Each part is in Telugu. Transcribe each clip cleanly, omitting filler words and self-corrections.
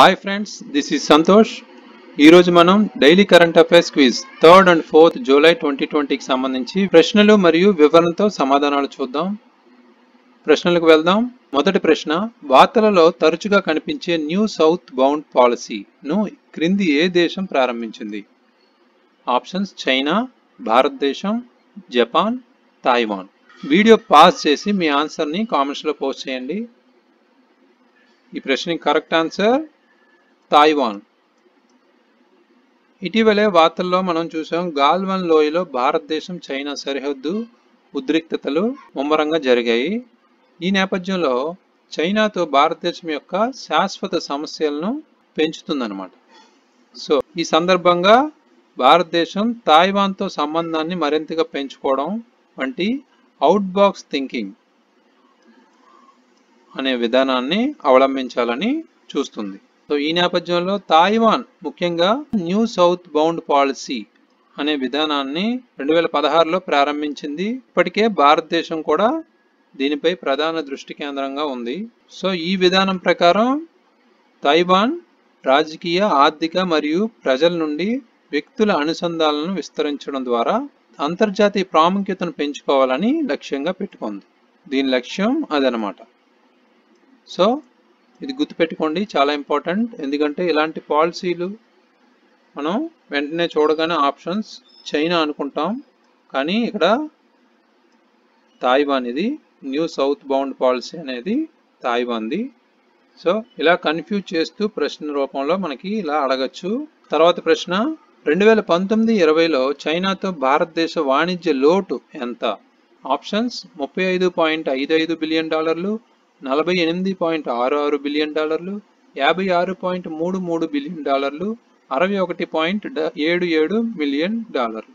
High friends this is Santosh मन daily current affairs quiz third and fourth July 2020 की संबंधी प्रश्न मरियु विवरण तो समाधानालु चूद्दाम। प्रश्नलकु वेल्दाम। मोदटि प्रश्न वार्तललो तरुचुगा कनिपिंचे न्यू साउथ बौंड पॉलिसी नु क्रिंदी ए देशं प्रारंभिंचिंदी। ऑप्शन्स चीना, भारतदेशं, जापान, ताइवान। वीडियो पास चेसी मी आंसर नी कामेंट्स लो पोस्ट चेयंडी। ई प्रश्न करेक्ट आंसर ताइवान। ఇటీవలే వార్తల్లో మనం చూసాం గాల్వన్ లోయలో భారతదేశం చైనా సరిహద్దు ఉద్రిక్తతలు ముమ్మరంగా జరిగాయి। ఈ నేపథ్యంలో చైనాతో భారతదేశం యొక్క శాశ్వత సమస్యలను పెంచుతుందన్నమాట। సో ఈ సందర్భంగా భారతదేశం తైవాన్తో సంబంధాన్ని మరింతగా పెంచుకోవడం వంటి అవుట్ బాక్స్ థింకింగ్ అనే విధానాన్ని అవలంబించాలని చూస్తుంది। సో ఈ నేపథ్యంలో తైవాన్ ముఖ్యంగా న్యూ సౌత్ బౌండ్ పాలసీ అనే విధానాన్ని 2016లో ప్రారంభించింది। ఇప్పటికే భారతదేశం కూడా దీనిపై ప్రధాన దృష్టి కేంద్రంగా ఉంది। సో ఈ విధానం ప్రకారం తైవాన్ రాజకీయ, ఆర్థిక మరియు ప్రజల నుండి వ్యక్తుల అనుసంధానాలను విస్తరించడం ద్వారా అంతర్జాతీయ ప్రాముఖ్యతను పెంచుకోవాలని లక్ష్యంగా పెట్టుకుంది। దీని లక్ష్యం అదనమాట। సో ఇది గుర్తుపెట్టుకోండి, చాలా ఇంపార్టెంట్। ఎందుకంటే ఇలాంటి పాలసీలు మనం వెంటనే చూడగానే ఆప్షన్స్ చైనా అనుకుంటాం, కానీ ఇక్కడ తైవాన్ ఇది న్యూ సౌత్ బౌండ్ పాలసీ అనేది తైవాన్ది। సో ఇలా కన్ఫ్యూజ్ చేస్తూ ప్రశ్న రూపంలో మనకి ఇలా అడగచ్చు। తర్వాత ప్రశ్న 2019-20లో చైనాతో భారతదేశ వాణిజ్య లోటు ఎంత? ఆప్షన్స్ 35.55 బిలియన్ డాలర్లు, 48.66 బిలియన్ డాలర్లు, 56.33 బిలియన్ డాలర్లు, 61.77 మిలియన్ డాలర్లు।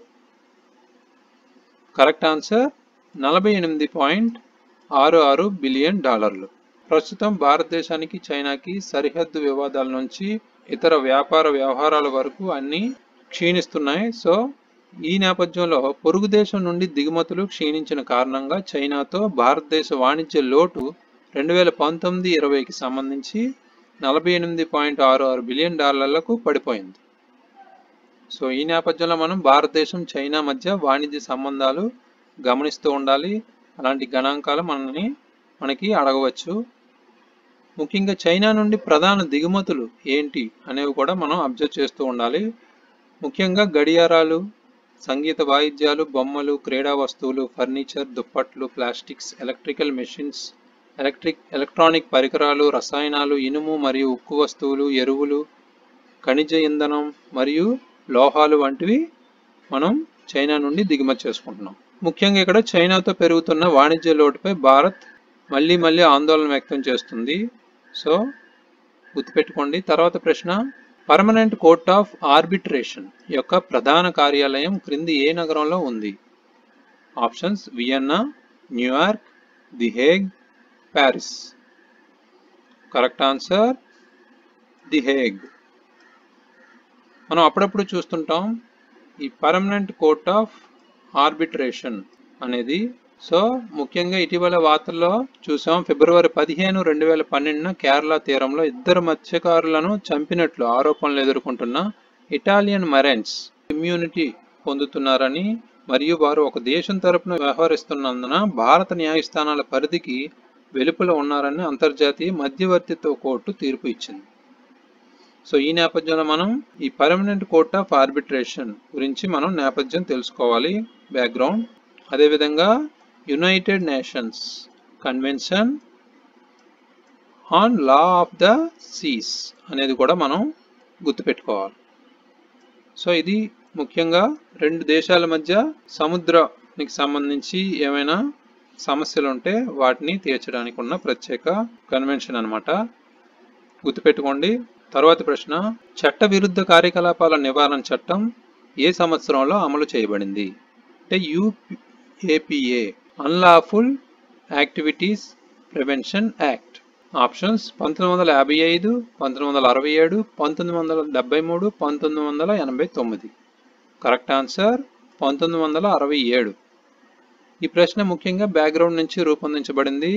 కరెక్ట్ ఆన్సర్ 48.66 బిలియన్ డాలర్లు। ప్రస్తుతం భారతదేశానికి చైనాకి సరిహద్దు వివాదాల నుంచి ఇతర వ్యాపార వ్యవహారాల వరకు అన్ని క్షీణిస్తున్నాయి। సో ఈ నేపథ్యంలో పొరుగు దేశం నుండి దిగుమతులు క్షీణించిన కారణంగా చైనాతో భారతదేశ వాణిజ్య లోటు 2019-20కి సంబంధించి 48.66 బిలియన్ డాలర్లకు పడిపోయింది। సో ఈ నేపథ్యంలో మనం భారతదేశం చైనా మధ్య వాణిజ్య సంబంధాలు గమనిస్తూ ఉండాలి। అలాంటి గణాంకాలు మనకి అడగవచ్చు। ముఖ్యంగా చైనా నుండి ప్రధాన దిగుమతులు ఏంటి అనేవి కూడా మనం అబ్జర్వ్ చేస్తూ ఉండాలి। ముఖ్యంగా గడియారాలు, సంగీత వాయిద్యాలు, బొమ్మలు, క్రీడా వస్తువులు, ఫర్నిచర్, దుప్పట్లు, ప్లాస్టిక్స్, ఎలక్ట్రికల్ మెషిన్స్, ఎలక్ట్రానిక్ పరికరాలు, రసాయనాలు, ఇనుము మరియు ఉక్కు వస్తువులు, ఎరువులు, ఖనిజ ఇంధనం మరియు లోహాలు వంటివి మనం చైనా నుండి దిగుమతి చేసుకుంటున్నాం। ముఖ్యంగా ఇక్కడ చైనాతో పెరుగుతున్న వాణిజ్య లోటుపై భారత్ మళ్ళీ మళ్ళీ ఆందోళన వ్యక్తం చేస్తుంది। సో గుర్తుపెట్టుకోండి। తర్వాత ప్రశ్న పర్మనెంట్ కోర్ట్ ఆఫ్ ఆర్బిట్రేషన్ యొక్క ప్రధాన కార్యాలయం క్రింది ఏ నగరంలో ఉంది? Options Vienna, New York, the Hague, Paris. Correct answer the Hague. మనం అప్పుడప్పుడు చూస్తుంటాం ఈ పర్మనెంట్ కోర్ట్ ఆఫ్ ఆర్బిట్రేషన్ అనేది। సో ముఖ్యంగా ఇటీవల వార్తల్లో చూసాం ఫిబ్రవరి 15, 2012న కేరళ తీరంలో ఇద్దరు మత్స్యకారులను చంపినట్లు ఆరోపణలు ఎదుర్కొంటున్న ఇటాలియన్ మెరైన్స్ ఇమ్యూనిటీ పొందుతున్నారని మరియు వారు ఒక దేశం తరపున వ్యవహరిస్తున్నందున భారత న్యాయస్థానాల పరిధికి వెలుపల ఉన్నారని అంతర్జాతీయ మధ్యవర్తిత్వ కోర్టు తీర్పు ఇచ్చింది। సో ఈ నేపథ్యంలో మనం ఈ పర్మనెంట్ కోర్ట్ ఆఫ్ ఆర్బిట్రేషన్ గురించి మనం నేపథ్యం తెలుసుకోవాలి, బ్యాక్గ్రౌండ్। అదేవిధంగా United Nations convention on law of the seas అనేది కూడా మనం గుర్తుపెట్టుకోవాలి। సో ఇది ముఖ్యంగా రెండు దేశాల మధ్య సముద్రానికి సంబంధించి ఏమైనా సమస్యలు ఉంటే వాటిని తీర్చడానికి ఉన్న ప్రత్యేక కన్వెన్షన్ అన్నమాట, గుర్తుపెట్టుకోండి। తర్వాత ప్రశ్న చట్ట విరుద్ధ కార్యకలాపాల నివారణ చట్టం ఏ సంవత్సరంలో అమలు చేయబడింది? అంటే UAPA unlawful activities prevention act. Options 1955, 1967, 1973, 1989। Correct answer 1967। ఈ ప్రశ్న ముఖ్యంగా బ్యాక్గ్రౌండ్ నుంచి రూపొందించబడింది।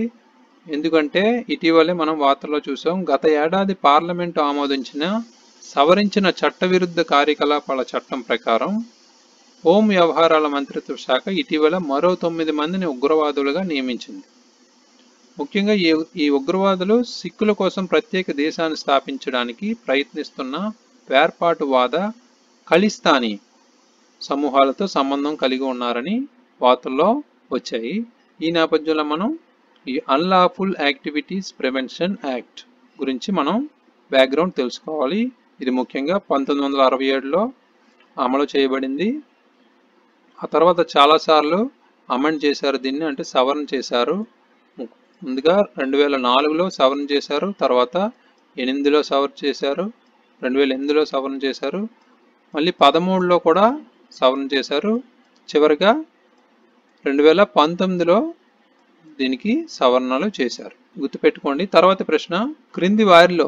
ఎందుకంటే ఇటీవలే మనం వార్తల్లో చూసాం గత ఏడాది పార్లమెంట్ ఆమోదించిన సవరించిన చట్టవిరుద్ధ కార్యకలాపాల చట్టం ప్రకారం హోం వ్యవహారాల మంత్రిత్వ శాఖ ఇటీవల మరో 9 మందిని ఉగ్రవాదులుగా నియమించింది. ముఖ్యంగా ఈ ఉగ్రవాదులు సిక్కుల కోసం ప్రత్యేక దేశాన్ని స్థాపించడానికి ప్రయత్నిస్తున్న వేర్పాటువాద ఖలిస్తానీ సమూహాలతో సంబంధం కలిగి ఉన్నారని వార్తల్లో వచ్చాయి. ఈ నేపథ్యంలో మనం ఈ అన్లాఫుల్ యాక్టివిటీస్ ప్రివెన్షన్ యాక్ట్ గురించి మనం బ్యాక్గ్రౌండ్ తెలుసుకోవాలి. ఇది ముఖ్యంగా 1967లో అమలు చేయబడింది. ఆ తర్వాత చాలాసార్లు అమెండ్ చేశారు దీన్ని, అంటే సవరణ చేశారు. ముందుగా 2004లో సవరణ చేశారు, తర్వాత 2008లో సవరణ చేశారు, 2008లో సవరణ చేశారు, మళ్ళీ 2013లో కూడా సవరణ చేశారు, చివరిగా 2019లో దీనికి సవరణలు చేశారు. గుర్తుపెట్టుకోండి. తర్వాత ప్రశ్న, క్రింది వారిలో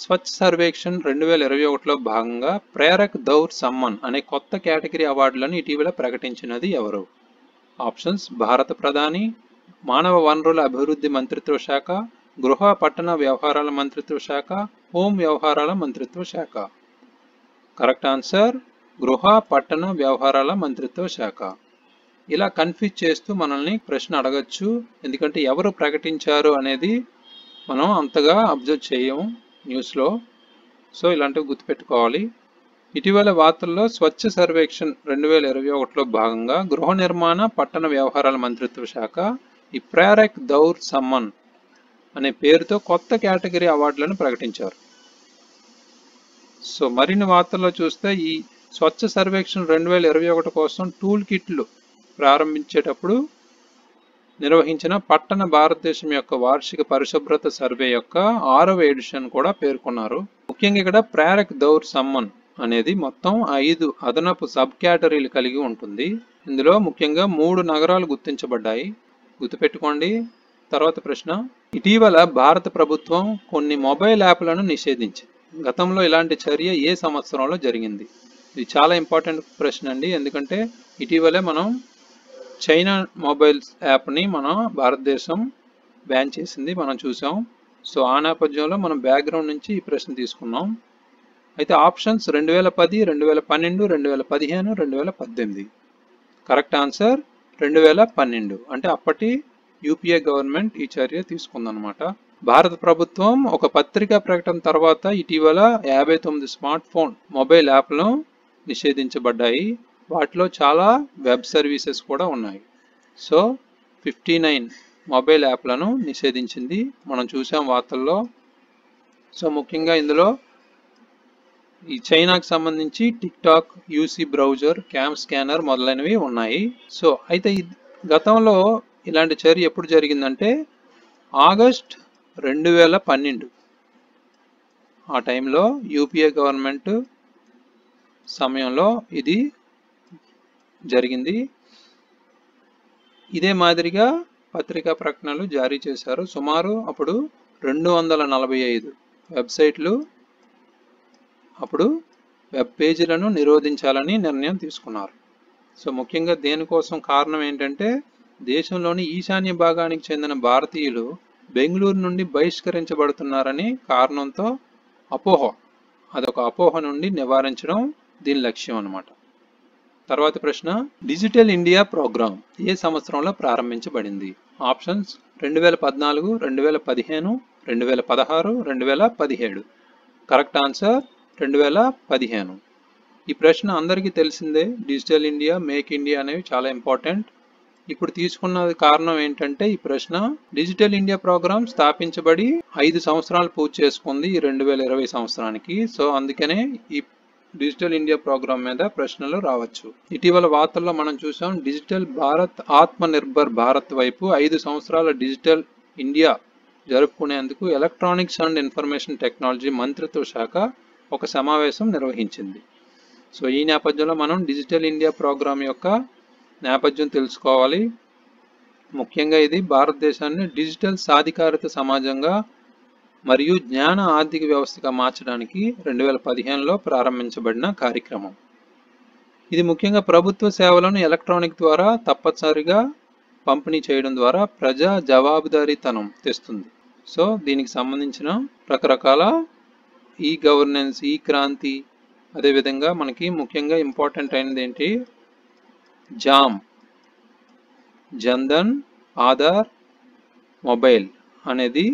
స్వచ్ఛ సర్వేక్షణ్ 2021లో భాగంగా ప్రేరక్ దౌర్ సమ్మన్ అనే కొత్త కేటగిరీ అవార్డులను ఇటీవల ప్రకటించినది ఎవరు? ఆప్షన్స్: భారత ప్రధాని, మానవ వనరుల అభివృద్ధి మంత్రిత్వ శాఖ, గృహ పట్టణ వ్యవహారాల మంత్రిత్వ శాఖ, హోం వ్యవహారాల మంత్రిత్వ శాఖ. కరెక్ట్ ఆన్సర్ గృహ పట్టణ వ్యవహారాల మంత్రిత్వ శాఖ. ఇలా కన్ఫ్యూజ్ చేస్తూ మనల్ని ప్రశ్న అడగచ్చు, ఎందుకంటే ఎవరు ప్రకటించారు అనేది మనం అంతగా అబ్జర్వ్ చేయము న్యూస్లో. సో ఇలాంటివి గుర్తుపెట్టుకోవాలి. ఇటీవల వార్తల్లో స్వచ్ఛ సర్వేక్షణ్ 2021లో భాగంగా గృహ నిర్మాణ పట్టణ వ్యవహారాల మంత్రిత్వ శాఖ ఈ ప్రేరక్ దౌర్ సమ్మన్ అనే పేరుతో కొత్త కేటగిరీ అవార్డులను ప్రకటించారు. సో మరిన్ని వార్తల్లో చూస్తే ఈ స్వచ్ఛ సర్వేక్షణ్ 2021 కోసం టూల్ కిట్లు ప్రారంభించేటప్పుడు నిర్వహించిన పట్టణ భారతదేశం యొక్క వార్షిక పరిశుభ్రత సర్వే యొక్క 6వ ఎడిషన్ కూడా పేర్కొన్నారు. ముఖ్యంగా ఇక్కడ ప్రేరక్ దౌర్ సమ్మన్ అనేది మొత్తం 5 అదనపు సబ్ కేటరీలు కలిగి ఉంటుంది. ఇందులో ముఖ్యంగా 3 నగరాలు గుర్తించబడ్డాయి, గుర్తుపెట్టుకోండి. తర్వాత ప్రశ్న, ఇటీవల భారత ప్రభుత్వం కొన్ని మొబైల్ యాప్లను నిషేధించింది. గతంలో ఇలాంటి చర్య ఏ సంవత్సరంలో జరిగింది? ఇది చాలా ఇంపార్టెంట్ ప్రశ్న అండి, ఎందుకంటే ఇటీవలే మనం చైనా మొబైల్స్ యాప్ని మన భారతదేశం బ్యాన్ చేసింది మనం చూసాం. సో ఆ నేపథ్యంలో మనం బ్యాక్గ్రౌండ్ నుంచి ఈ ప్రశ్న తీసుకున్నాం. అయితే ఆప్షన్స్ 2010, 2012, 2015, 2018. కరెక్ట్ ఆన్సర్ 2012, అంటే అప్పటి యూపీఏ గవర్నమెంట్ ఈ చర్య తీసుకుందనమాట. భారత ప్రభుత్వం ఒక పత్రికా ప్రకటన తర్వాత ఇటీవల 59 స్మార్ట్ ఫోన్ మొబైల్ యాప్లను నిషేధించబడ్డాయి. వాటిలో చాలా వెబ్ సర్వీసెస్ కూడా ఉన్నాయి. సో 59 మొబైల్ యాప్లను నిషేధించింది మనం చూసాం వార్తల్లో. సో ముఖ్యంగా ఇందులో ఈ చైనాకు సంబంధించి TikTok, UC browser, cam scanner మొదలైనవి ఉన్నాయి. సో అయితే గతంలో ఇలాంటి చర్య ఎప్పుడు జరిగిందంటే ఆగస్ట్ 2012 ఆ టైంలో యూపీఏ గవర్నమెంట్ సమయంలో ఇది జరిగింది. ఇదే మాదిరిగా పత్రికా ప్రకటనలు జారీ చేశారు. సుమారు అప్పుడు 245 వెబ్సైట్లు అప్పుడు వెబ్ పేజీలను నిరోధించాలని నిర్ణయం తీసుకున్నారు. సో ముఖ్యంగా దేనికోసం, కారణం ఏంటంటే దేశంలోని ఈశాన్య భాగానికి చెందిన భారతీయులు బెంగళూరు నుండి బహిష్కరించబడుతున్నారని కారణంతో అపోహ, అదొక అపోహ నుండి నివారించడం దీని లక్ష్యం అన్నమాట. తర్వాత ప్రశ్న, డిజిటల్ ఇండియా ప్రోగ్రాం ఏ సంవత్సరంలో ప్రారంభించబడింది? ఆప్షన్స్ 2014, 2015, 2016, 2017. Correct answer 2015. ఈ ప్రశ్న అందరికీ తెలిసిందే. డిజిటల్ ఇండియా, మేక్ ఇండియా అనేవి చాలా ఇంపార్టెంట్. ఇప్పుడు తీసుకున్న కారణం ఏంటంటే ఈ ప్రశ్న డిజిటల్ ఇండియా ప్రోగ్రాం స్థాపించబడి 5 సంవత్సరాలు పూర్తి చేసుకుంది ఈ 2020 సంవత్సరానికి. సో అందుకనే ఈ డిజిటల్ ఇండియా ప్రోగ్రాం మీద ప్రశ్నలు రావచ్చు. ఇటీవల వార్తల్లో మనం చూసాం డిజిటల్ భారత్, ఆత్మ నిర్భర్ భారత్ వైపు 5 సంవత్సరాల డిజిటల్ ఇండియా జరుపుకునేందుకు ఎలక్ట్రానిక్స్ అండ్ ఇన్ఫర్మేషన్ టెక్నాలజీ మంత్రిత్వ శాఖ ఒక సమావేశం నిర్వహించింది. సో ఈ నేపథ్యంలో మనం డిజిటల్ ఇండియా ప్రోగ్రాం యొక్క నేపథ్యం తెలుసుకోవాలి. ముఖ్యంగా ఇది భారతదేశాన్ని డిజిటల్ సాధికారిత సమాజంగా మరియు జ్ఞాన ఆర్థిక వ్యవస్థగా మార్చడానికి 2015లో ప్రారంభించబడిన కార్యక్రమం. ఇది ముఖ్యంగా ప్రభుత్వ సేవలను ఎలక్ట్రానిక్ ద్వారా తప్పనిసరిగా పంపిణీ చేయడం ద్వారా ప్రజా జవాబుదారీతనం తెస్తుంది. సో దీనికి సంబంధించిన రకరకాల ఈ గవర్నెన్స్, ఈ క్రాంతి, అదేవిధంగా మనకి ముఖ్యంగా ఇంపార్టెంట్ అయినది ఏంటి, జామ్, జన్ధన్, ఆధార్, మొబైల్ అనేది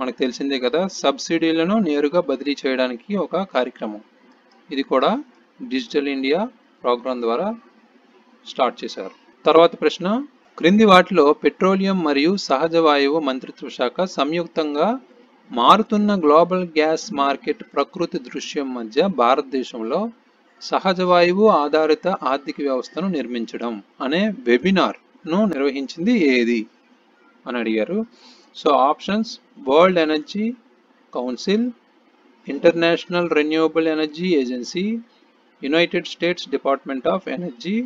మనకు తెలిసిందే కదా. సబ్సిడీలను నేరుగా బదిలీ చేయడానికి ఒక కార్యక్రమం, ఇది కూడా డిజిటల్ ఇండియా ప్రోగ్రాం ద్వారా స్టార్ట్ చేశారు. తర్వాత ప్రశ్న, క్రింది వాటిలో పెట్రోలియం మరియు సహజ వాయువు మంత్రిత్వ శాఖ సంయుక్తంగా మారుతున్న గ్లోబల్ గ్యాస్ మార్కెట్ ప్రకృతి దృశ్యం మధ్య భారతదేశంలో సహజ వాయువు ఆధారిత ఆర్థిక వ్యవస్థను నిర్మించడం అనే వెబినార్ను నిర్వహించింది ఏది అని అడిగారు. So options, world energy council, international renewable energy agency, United States department of energy,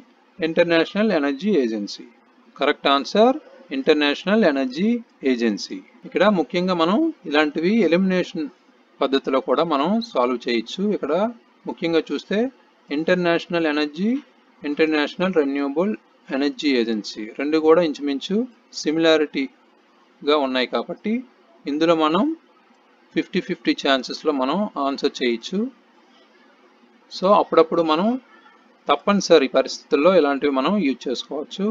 international energy agency. Correct answer international energy agency. ఇక్కడ ముఖ్యంగా మనం ఇలాంటివి ఎలిమినేషన్ పద్ధతిలో కూడా మనం సాల్వ్ చేయొచ్చు. ఇక్కడ ముఖ్యంగా చూస్తే international energy, international renewable energy agency రెండు కూడా ఇంచుమించు సిమిలారిటీగా ఉన్నాయి కాబట్టి ఇందులో మనం 50-50 ఛాన్సెస్లో మనం ఆన్సర్ చేయొచ్చు. సో అప్పుడప్పుడు మనం తప్పనిసరి పరిస్థితుల్లో ఇలాంటివి మనం యూజ్ చేసుకోవచ్చు.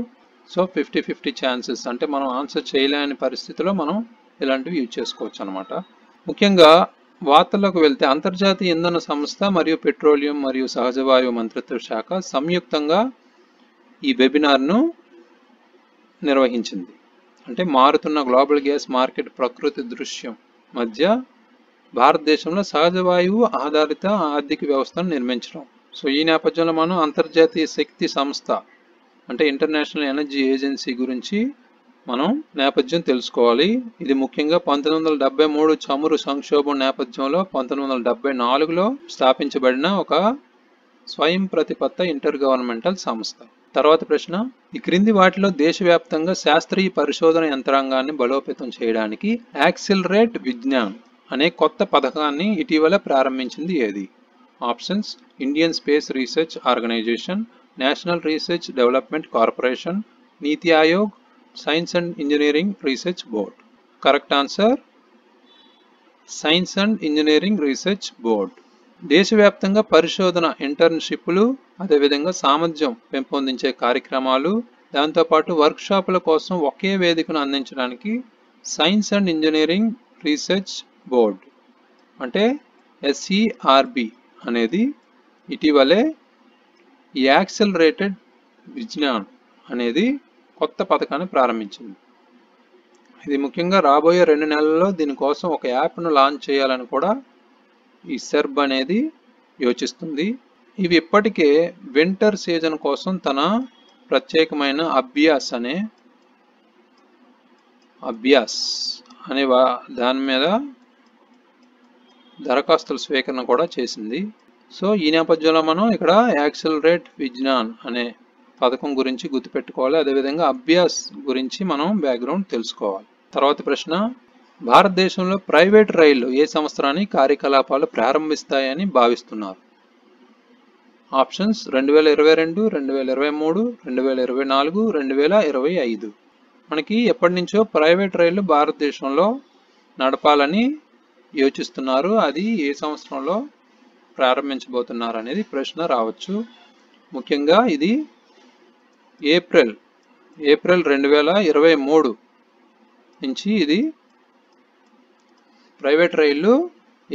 సో 50-50 ఛాన్సెస్ అంటే మనం ఆన్సర్ చేయలేని పరిస్థితిలో మనం ఇలాంటివి యూజ్ చేసుకోవచ్చు అనమాట. ముఖ్యంగా వార్తల్లోకి వెళ్తే అంతర్జాతీయ ఇంధన సంస్థ మరియు పెట్రోలియం మరియు సహజ వాయువు మంత్రిత్వ శాఖ సంయుక్తంగా ఈ వెబినార్ను నిర్వహించింది. అంటే మారుతున్న గ్లోబల్ గ్యాస్ మార్కెట్ ప్రకృతి దృశ్యం మధ్య భారతదేశంలో సహజ వాయువు ఆధారిత ఆర్థిక వ్యవస్థను నిర్మించడం. సో ఈ నేపథ్యంలో మనం అంతర్జాతీయ శక్తి సంస్థ అంటే ఇంటర్నేషనల్ ఎనర్జీ ఏజెన్సీ గురించి మనం నేపథ్యం తెలుసుకోవాలి. ఇది ముఖ్యంగా 1973 చమురు సంక్షోభం నేపథ్యంలో 1974లో స్థాపించబడిన ఒక స్వయం ప్రతిపత్త ఇంటర్ గవర్నమెంటల్ సంస్థ. తర్వాత ప్రశ్న, ఈ క్రింది వాటిలో దేశవ్యాప్తంగా శాస్త్రీయ పరిశోధన యంత్రాంగాన్ని బలోపేతం చేయడానికి యాక్సిలరేట్ విజ్ఞాన్ అనే కొత్త పథకాన్ని ఇటీవల ప్రారంభించింది ఏది? Options, Indian space research organisation, national research development corporation, NITI Aayog, science and engineering research board. Correct answer science and engineering research board. దేశవ్యాప్తంగా పరిశోధన ఇంటర్న్షిప్లు, అదేవిధంగా సామర్థ్యం పెంపొందించే కార్యక్రమాలు, దాంతోపాటు వర్క్షాపుల కోసం ఒకే వేదికను అందించడానికి science and engineering research board అంటే SERB అనేది ఇటీవలే ఈ యాక్సిలరేటెడ్ విజ్ఞాన్ అనేది కొత్త పథకాన్ని ప్రారంభించింది. ఇది ముఖ్యంగా రాబోయే 2 నెలల్లో దీనికోసం ఒక యాప్ను లాంచ్ చేయాలని కూడా ఈ సెర్బ్ అనేది యోచిస్తుంది. ఇవి ఇప్పటికే వింటర్ సీజన్ కోసం తన ప్రత్యేకమైన అభ్యాస్ అనే దాని మీద దరఖాస్తుల స్వీకరణ కూడా చేసింది. సో ఈ నేపథ్యంలో మనం ఇక్కడ యాక్సిలరేట్ విజ్ఞాన్ అనే పథకం గురించి గుర్తుపెట్టుకోవాలి. అదేవిధంగా అభ్యాస్ గురించి మనం బ్యాక్గ్రౌండ్ తెలుసుకోవాలి. తర్వాత ప్రశ్న, భారతదేశంలో ప్రైవేట్ రైళ్లు ఏ సంవత్సరానికి కార్యకలాపాలు ప్రారంభిస్తాయని భావిస్తున్నారు? ఆప్షన్స్ 2022, 2023, 2024, 2025. మనకి ఎప్పటి నుంచో ప్రైవేట్ రైళ్లు భారతదేశంలో నడపాలని యోచిస్తున్నారు. అది ఏ సంవత్సరంలో ప్రారంభించబోతున్నారు అనేది ప్రశ్న రావచ్చు. ముఖ్యంగా ఇది ఏప్రిల్ 2023 నుంచి ఇది ప్రైవేట్ రైళ్లు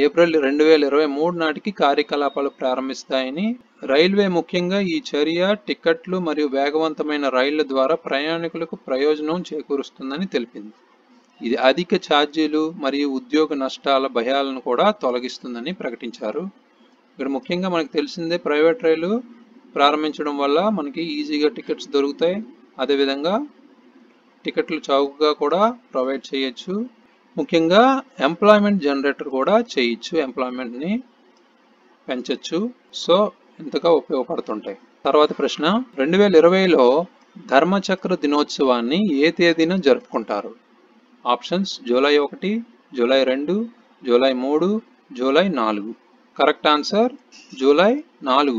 ఏప్రిల్ 2023 నాటికి కార్యకలాపాలు ప్రారంభిస్తాయని రైల్వే ముఖ్యంగా ఈ చర్య టికెట్లు మరియు వేగవంతమైన రైళ్ల ద్వారా ప్రయాణికులకు ప్రయోజనం చేకూరుస్తుందని తెలిపింది. ఇది అధిక ఛార్జీలు మరియు ఉద్యోగ నష్టాల భయాలను కూడా తొలగిస్తుందని ప్రకటించారు. ఇక్కడ ముఖ్యంగా మనకు తెలిసిందే ప్రైవేట్ రైలు ప్రారంభించడం వల్ల మనకి ఈజీగా టికెట్స్ దొరుకుతాయి. అదేవిధంగా టికెట్లు చౌకగా కూడా ప్రొవైడ్ చేయొచ్చు. ముఖ్యంగా ఎంప్లాయ్మెంట్ జనరేటర్ కూడా చేయొచ్చు, ఎంప్లాయ్మెంట్ని పెంచవచ్చు. సో ఇంతగా ఉపయోగపడుతుంటాయి. తర్వాత ప్రశ్న, 2020లో ధర్మచక్ర దినోత్సవాన్ని ఏ తేదీన జరుపుకుంటారు? Options July 1, July 2, July 3, July 4. Correct answer July 4.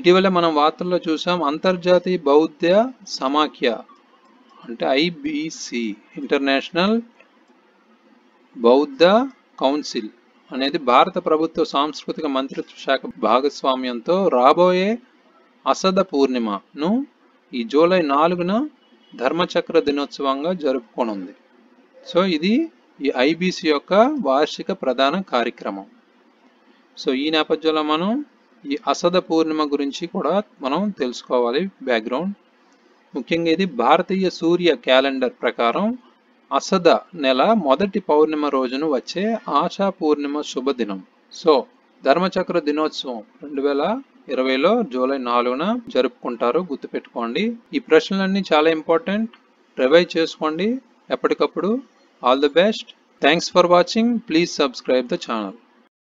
ఇటీవల మనం వార్తల్లో చూసాం అంతర్జాతీయ బౌద్ధ సమాఖ్య అంటే ఐబిసి ఇంటర్నేషనల్ బౌద్ధ కౌన్సిల్ అనేది భారత ప్రభుత్వ సాంస్కృతిక మంత్రిత్వ శాఖ భాగస్వామ్యంతో రాబోయే అసద పూర్ణిమను ఈ జూలై 4న ధర్మచక్ర దినోత్సవంగా జరుపుకోనుంది. సో ఇది ఈ ఐబిసి యొక్క వార్షిక ప్రధాన కార్యక్రమం. సో ఈ నేపథ్యంలో మనం ఈ అసద పూర్ణిమ గురించి కూడా మనం తెలుసుకోవాలి. బ్యాక్గ్రౌండ్ ముఖ్యంగా ఇది భారతీయ సూర్య క్యాలెండర్ ప్రకారం అసద నెల మొదటి పౌర్ణిమ రోజును వచ్చే ఆశా పూర్ణిమ శుభదినం. సో ధర్మచక్ర దినోత్సవం 2020లో జూలై 4న జరుపుకుంటారు, గుర్తుపెట్టుకోండి. ఈ ప్రశ్నలన్నీ చాలా ఇంపార్టెంట్, రివైజ్ చేసుకోండి ఎప్పటికప్పుడు. All the best. Thanks for watching. Please subscribe the channel.